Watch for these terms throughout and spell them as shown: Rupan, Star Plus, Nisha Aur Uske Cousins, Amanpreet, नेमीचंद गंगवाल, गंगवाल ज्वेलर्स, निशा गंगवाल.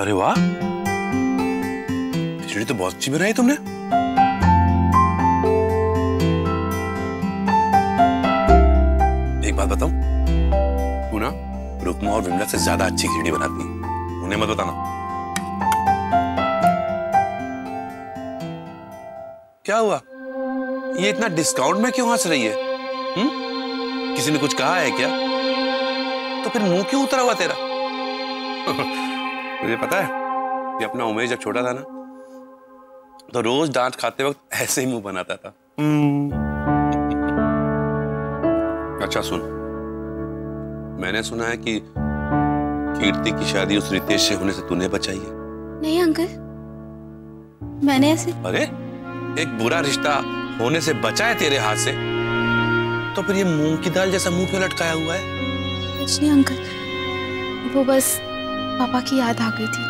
अरे वाह, खिचड़ी तो बहुत अच्छी बनाई तुमने। एक बात बताऊं, तू ना रुक्मा और विमला से ज्यादा अच्छी खिचड़ी बनाती है, उन्हें मत बताना। क्या हुआ, ये इतना डिस्काउंट में क्यों हंस रही है? किसी ने कुछ कहा है क्या? तो फिर मुंह क्यों उतरा हुआ तेरा? मुझे पता है कि अपना उमेश जब छोटा था ना, तो रोज डांट खाते वक्त ऐसे ही मुंह बनाता था। अच्छा सुन, मैंने सुना है कि कीर्ति की शादी उस रितेश से होने से तूने बचाई है। नहीं अंकल, मैंने ऐसे अरे एक बुरा रिश्ता होने से बचाए तेरे हाथ से, तो फिर ये मूंग की दाल जैसा मुंह क्यों लटकाया हुआ है? कुछ नहीं अंकल, वो बस पापा की याद आ गई थी।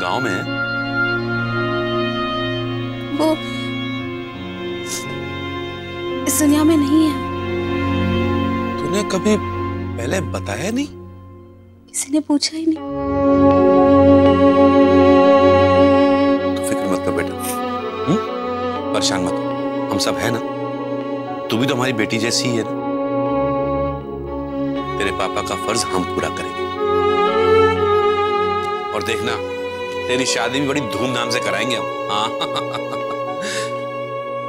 गांव में है? वो इस दुनिया में नहीं है। तूने कभी पहले बताया नहीं? किसी ने पूछा ही नहीं। तो फिक्र मत कर बेटा, परेशान मत हो, हम सब है ना। तू भी तो हमारी बेटी जैसी ही है ना। तेरे पापा का फर्ज हम पूरा करेंगे, और देखना तेरी शादी भी बड़ी धूमधाम से कराएंगे हम। हाँ।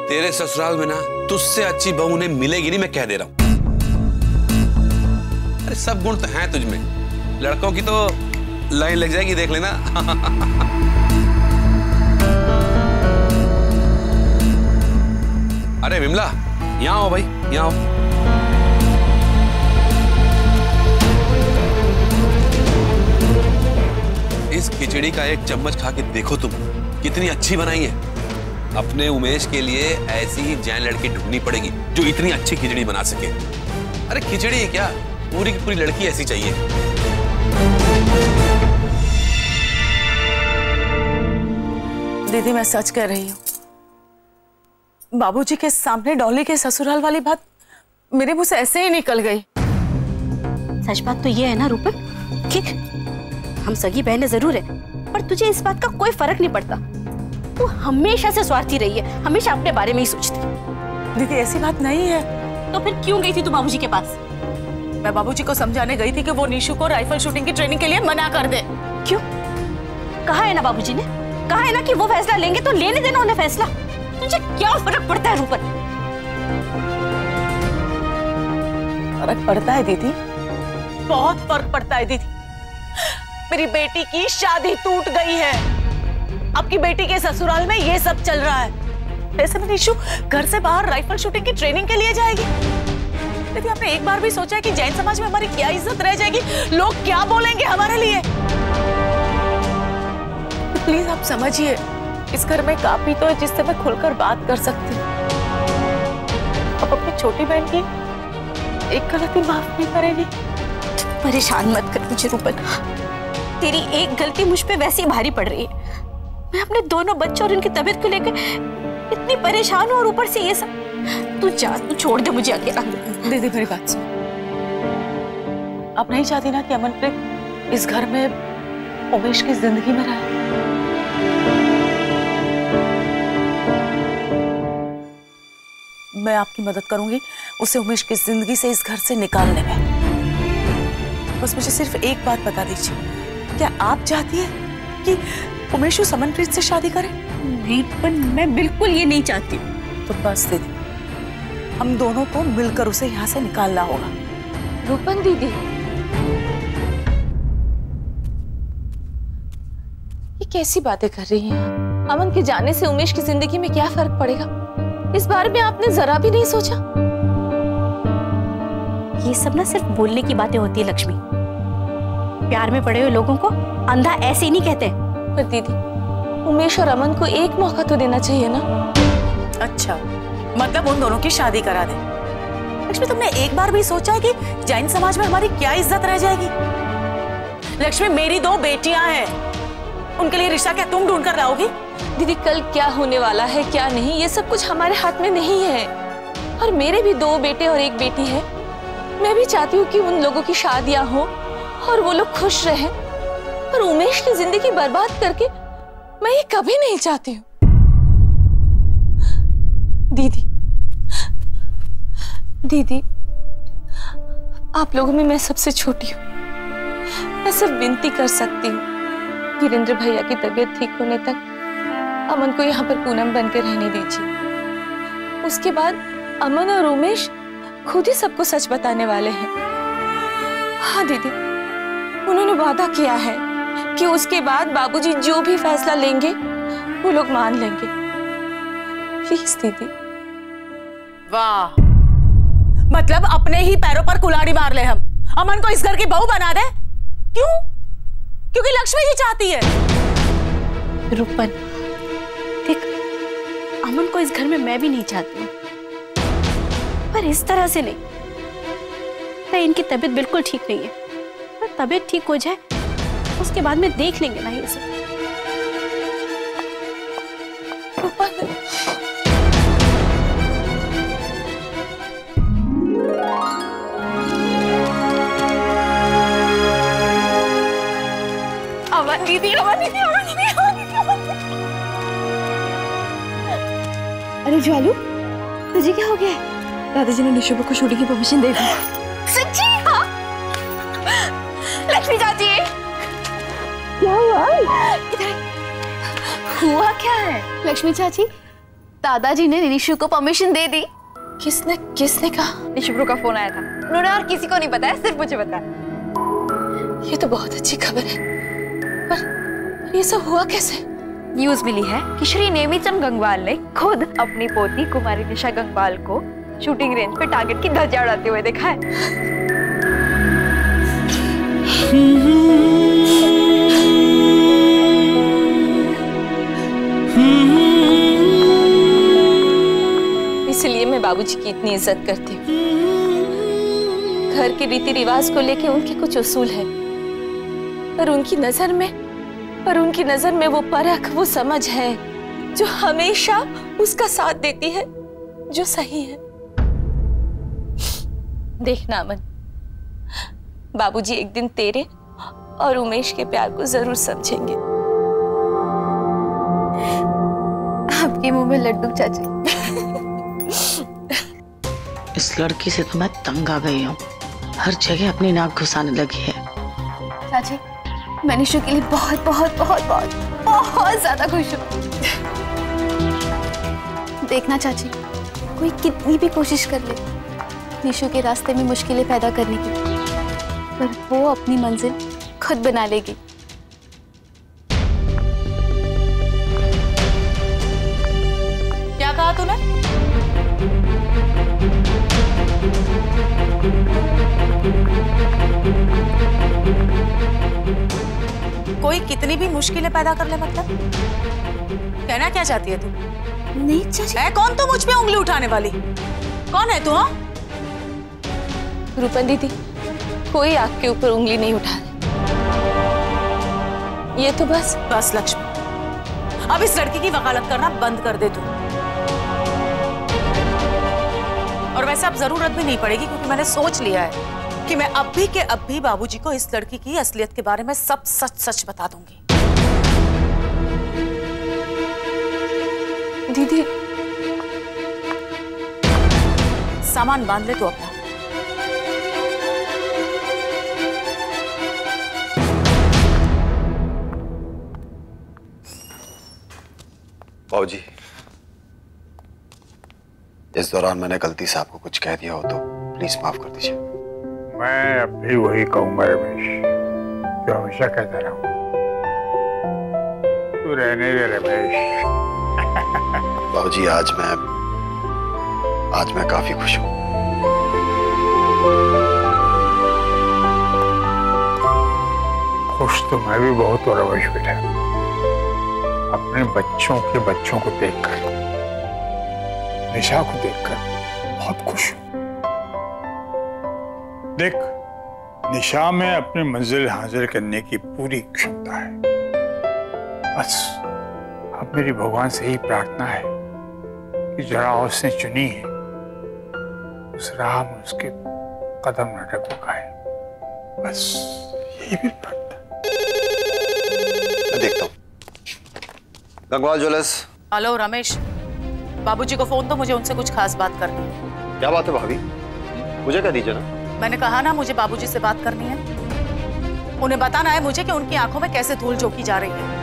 तेरे ससुराल में ना तुझसे अच्छी बहू उन्हें मिलेगी नहीं, मैं कह दे रहा हूं। अरे सब गुण तो हैं तुझमें, लड़कों की तो लाइन लग जाएगी, देख लेना। अरे विमला, यहाँ आओ भाई, यहाँ आओ। इस खिचड़ी का एक चम्मच खा के देखो तुम, कितनी अच्छी बनाई है। अपने उमेश के लिए ऐसी ही जैन लड़की ढूंढनी पड़ेगी जो इतनी अच्छी खिचड़ी बना सके। अरे खिचड़ी है क्या, पूरी की पूरी लड़की ऐसी चाहिए। दीदी मैं सच कह रही हूँ, बाबूजी के सामने डॉली के ससुराल वाली बात मेरे मुंह से ऐसे ही निकल गई। सच बात तो ये है ना रूपन कि हम सगी बहनें जरूर हैं, पर तुझे इस बात का कोई फर्क नहीं पड़ता। वो हमेशा से स्वार्थी रही है, हमेशा अपने बारे में ही सोचती। दीदी ऐसी बात नहीं है। तो फिर क्यों गई थी तू बाबूजी के पास? मैं बाबूजी को समझाने गई थी कि वो निशु को राइफल शूटिंग की ट्रेनिंग के लिए मना कर दे। क्यों? कहा है ना बाबूजी ने, कहा है ना कि वो फैसला लेंगे, तो लेने देना उन्हें फैसला। तुझे क्या फर्क पड़ता है रूपन? फर्क पड़ता है दीदी, बहुत फर्क पड़ता है दीदी। मेरी बेटी की शादी टूट गई है, आपकी बेटी के ससुराल में ये सब चल रहा है। वैसे भी निशु घर से बाहर राइफल शूटिंग की ट्रेनिंग के लिए जाएगी। दीदी आपने एक बार भी सोचा है कि जैन समाज में हमारी क्या इज्जत रह जाएगी, लोग क्या बोलेंगे हमारे लिए? प्लीज आप समझिए, इस घर में काफी तो है जिससे मैं खुलकर बात कर सकती हूँ। अब अपनी छोटी बहन की एक गलती माफ नहीं करेगी। परेशान मत कर मुझे रूपन, तेरी एक गलती मुझ पे वैसे ही भारी पड़ रही है। मैं अपने दोनों बच्चों और उनकी तबीयत को लेकर इतनी परेशान हूँ, और ऊपर से ये सब। तू जा, तू छोड़ दे मुझे अकेला। दीदी मेरी बात सुन, आप नहीं चाहती ना कि अमनप्रीत इस घर में उमेश की जिंदगी में रहे? मैं आपकी मदद करूंगी उसे उमेश की जिंदगी से, इस घर से निकालने में। बस मुझे सिर्फ एक बात बता दीजिए, क्या आप चाहती है कि उमेश उस अमनप्रीत से शादी करे? नहीं, पर मैं बिल्कुल ये नहीं चाहती। तो बस दीदी, हम दोनों को मिलकर उसे यहाँ से निकालना होगा। रूपन दीदी, ये कैसी बातें कर रही हैं? अमन के जाने से उमेश की जिंदगी में क्या फर्क पड़ेगा, इस बारे में आपने जरा भी नहीं सोचा? ये सब ना सिर्फ बोलने की बातें होती है लक्ष्मी, प्यार में पड़े हुए लोगों को अंधा ऐसे ही नहीं कहते। पर दीदी उमेश और अमन को एक मौका तो देना चाहिए ना। अच्छा, मतलब उन दोनों की शादी करा दे। लक्ष्मी तुमने एक बार भी सोचा है कि जैन समाज में हमारी क्या इज्जत रह जाएगी? लक्ष्मी मेरी दो बेटियां हैं, उनके लिए रिश्ता क्या तुम ढूंढ कर लाओगी? दीदी कल क्या होने वाला है क्या नहीं, ये सब कुछ हमारे हाथ में नहीं है। और मेरे भी दो बेटे और एक बेटी है, मैं भी चाहती हूँ कि उन लोगों की शादियाँ हो और वो लोग खुश रहें। पर उमेश की जिंदगी बर्बाद करके मैं ये कभी नहीं चाहती हूँ। दीदी, आप लोगों में मैं सबसे छोटी हूँ। मैं सिर्फ विनती कर सकती हूँ, गिरिंद्र भैया की तबीयत ठीक होने तक अमन को यहाँ पर पूनम बनकर रहने दीजिए। उसके बाद अमन और उमेश खुद ही सबको सच बताने वाले हैं। हाँ दीदी, उन्होंने वादा किया है कि उसके बाद बाबूजी जो भी फैसला लेंगे वो लोग मान लेंगे। प्लीज दीदी। वाह, मतलब अपने ही पैरों पर कुल्हाड़ी मार ले हम। अमन को इस घर की बहू बना दे। क्यों? क्योंकि लक्ष्मी जी चाहती है। रूपन देख, अमन को इस घर में मैं भी नहीं चाहती हूँ, पर इस तरह से नहीं। पर इनकी तबीयत बिल्कुल ठीक नहीं है, पर तबीयत ठीक हो जाए उसके बाद में देख लेंगे ना ये सब। अमन दीदी, अमन दीदी, अमन दीदी, अमन दीदी। अरे ज्वालू, तुझे क्या हो गया? दादाजी ने निशा को शूटिंग की परमिशन दे दी। सच्ची? हाँ। लक्ष्मी चाची, क्या हुआ? इधर हुआ क्या है? लक्ष्मी चाची, दादाजी ने निशा को परमिशन दे दी। किसने कहा? निशा का फोन आया था, उन्होंने और किसी को नहीं बताया, सिर्फ मुझे बताया। ये तो बहुत अच्छी खबर है, पर ये सब हुआ कैसे? न्यूज मिली है कि श्री नेमीचंद गंगवाल ने खुद अपनी पोती कुमारी निशा गंगवाल को शूटिंग रेंज पे टारगेट की ध्वजा उड़ाते हुए देखा है। इसलिए मैं बाबूजी की इतनी इज्जत करती हूँ। घर के रीति रिवाज को लेके उनके कुछ उसूल है, पर उनकी नजर में वो परख, वो समझ है जो हमेशा उसका साथ देती है, जो सही है। देखना अमन, बाबूजी एक दिन तेरे और उमेश के प्यार को जरूर समझेंगे। आपके मुंह में लड्डू चाचा। इस लड़की से तो मैं तंग आ गई हूँ, हर जगह अपनी नाक घुसाने लगी है। चाची, मैं निशु के लिए बहुत बहुत बहुत बहुत बहुत ज्यादा खुश हूँ। देखना चाची, कोई कितनी भी कोशिश कर ले निशु के रास्ते में मुश्किलें पैदा करने की, पर वो अपनी मंजिल खुद बना लेगी। क्या कहा तूने? कोई कितनी भी मुश्किलें पैदा कर ले, मतलब कहना क्या चाहती है तू? नहीं चाची। मैं कौन? तू मुझ पे उंगली उठाने वाली कौन है तू? हाँ रूपन दीदी, कोई आग के ऊपर उंगली नहीं उठा रही। ये तो बस लक्ष्मी, अब इस लड़की की वकालत करना बंद कर दे तू। और वैसे अब जरूरत भी नहीं पड़ेगी, क्योंकि मैंने सोच लिया है कि मैं अब भी बाबूजी को इस लड़की की असलियत के बारे में सब सच सच बता दूंगी। दीदी, सामान बांध ले तू अपना। बाबूजी, इस दौरान मैंने गलती से आपको कुछ कह दिया हो तो प्लीज माफ कर दीजिए। मैं अब भी वही कहूंगा रमेश, जो हमेशा कहता रहा हूं। तू रहने दे रमेश। बाबूजी, आज मैं काफी खुश हूं। खुश तो मैं भी बहुत हो रमेश बेटा, अपने बच्चों को देखकर, निशा को देखकर बहुत खुश हूं। देख, निशा में अपने मंजिल हाजिर करने की पूरी क्षमता है। बस अब मेरी भगवान से ही प्रार्थना है कि जो राह उसने चुनी है उस राह में उसके कदम न रखो। बस यही भी प्रार्थना। देखता हूँ। गंगवाल ज्वेलर्स। हेलो रमेश, बाबूजी को फोन दो, मुझे उनसे कुछ खास बात करनी है। क्या बात है भाभी, मुझे कह दीजिए ना। मैंने कहा ना मुझे बाबूजी से बात करनी है, उन्हें बताना है मुझे कि उनकी आंखों में कैसे धूल झोंकी जा रही है।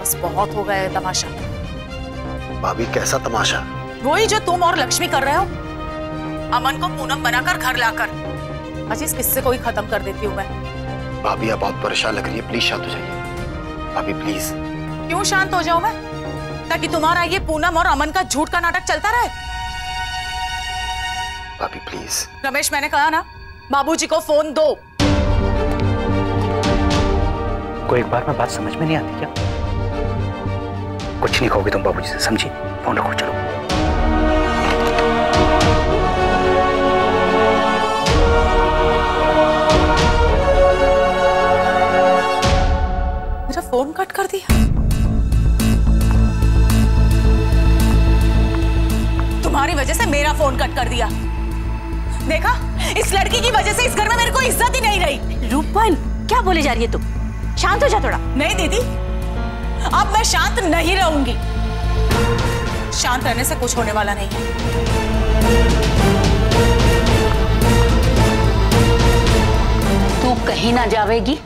बस बहुत हो गया है तमाशा। भाभी कैसा तमाशा? वही जो तुम और लक्ष्मी कर रहे हो, अमन को पूनम बनाकर घर लाकर। आज इस किस्से को ही खत्म कर देती हूँ मैं। भाभी आप बहुत परेशान लग रही है, प्लीज शांत हो जाइए। भाभी प्लीज। क्यों शांत हो जाऊं मैं? ताकि तुम्हारा ये पूनम और अमन का झूठ का नाटक चलता रहे? भाभी प्लीज। रमेश मैंने कहा ना बाबूजी को फोन दो। कोई एक बार में बात समझ में नहीं आती क्या? कुछ नहीं कहोगे तुम बाबूजी से, समझी? फोन रखो चलो। मेरा फोन कट कर दिया। तुम्हारी वजह से मेरा फोन कट कर दिया। देखा, इस लड़की की वजह से इस घर में मेरे को इज्जत ही नहीं रही। रूपन क्या बोले जा रही है तुम? शांत हो जा थोड़ा। नहीं दीदी, अब मैं शांत नहीं रहूंगी। शांत रहने से कुछ होने वाला नहीं है। तू कहीं ना जावेगी,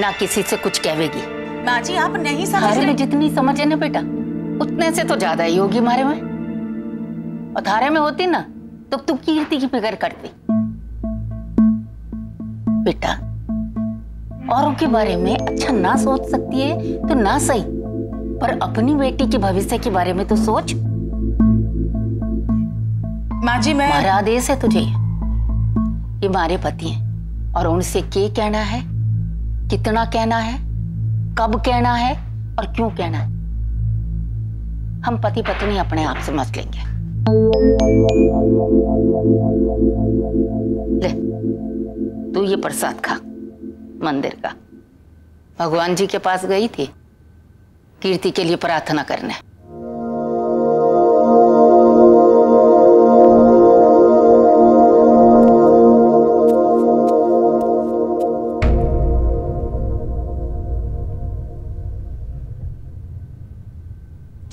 ना किसी से कुछ कहवेगी। माँ जी आप नहीं समझ रहे। जितनी समझे ना बेटा, उतने से तो ज्यादा ही होगी मारे में। और धारे में होती ना तो तुम कीर्ति की फिक्र करती। बेटा औरों के बारे में अच्छा ना सोच सकती है तो ना सही, पर अपनी बेटी के भविष्य के बारे में तो सोच। माँ जी मैं, हमारा आदेश है तुझे, ये हमारे पति हैं और उनसे क्या कहना है, कितना कहना है, कब कहना है और क्यों कहना है, हम पति पत्नी अपने आप समझ लेंगे। ले तू ये प्रसाद खा मंदिर का। भगवान जी के पास गई थी कीर्ति के लिए प्रार्थना करने।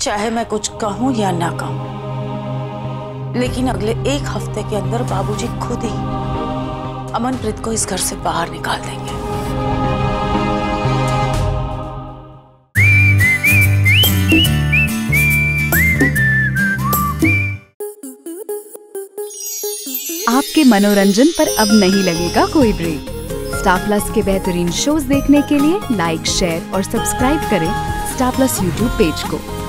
चाहे मैं कुछ कहूं या ना कहूं, लेकिन अगले एक हफ्ते के अंदर बाबूजी खुद ही अमनप्रीत को इस घर से बाहर निकाल देंगे। आपके मनोरंजन पर अब नहीं लगेगा कोई ब्रेक। स्टार प्लस के बेहतरीन शोज देखने के लिए लाइक, शेयर और सब्सक्राइब करें स्टार प्लस यूट्यूब पेज को।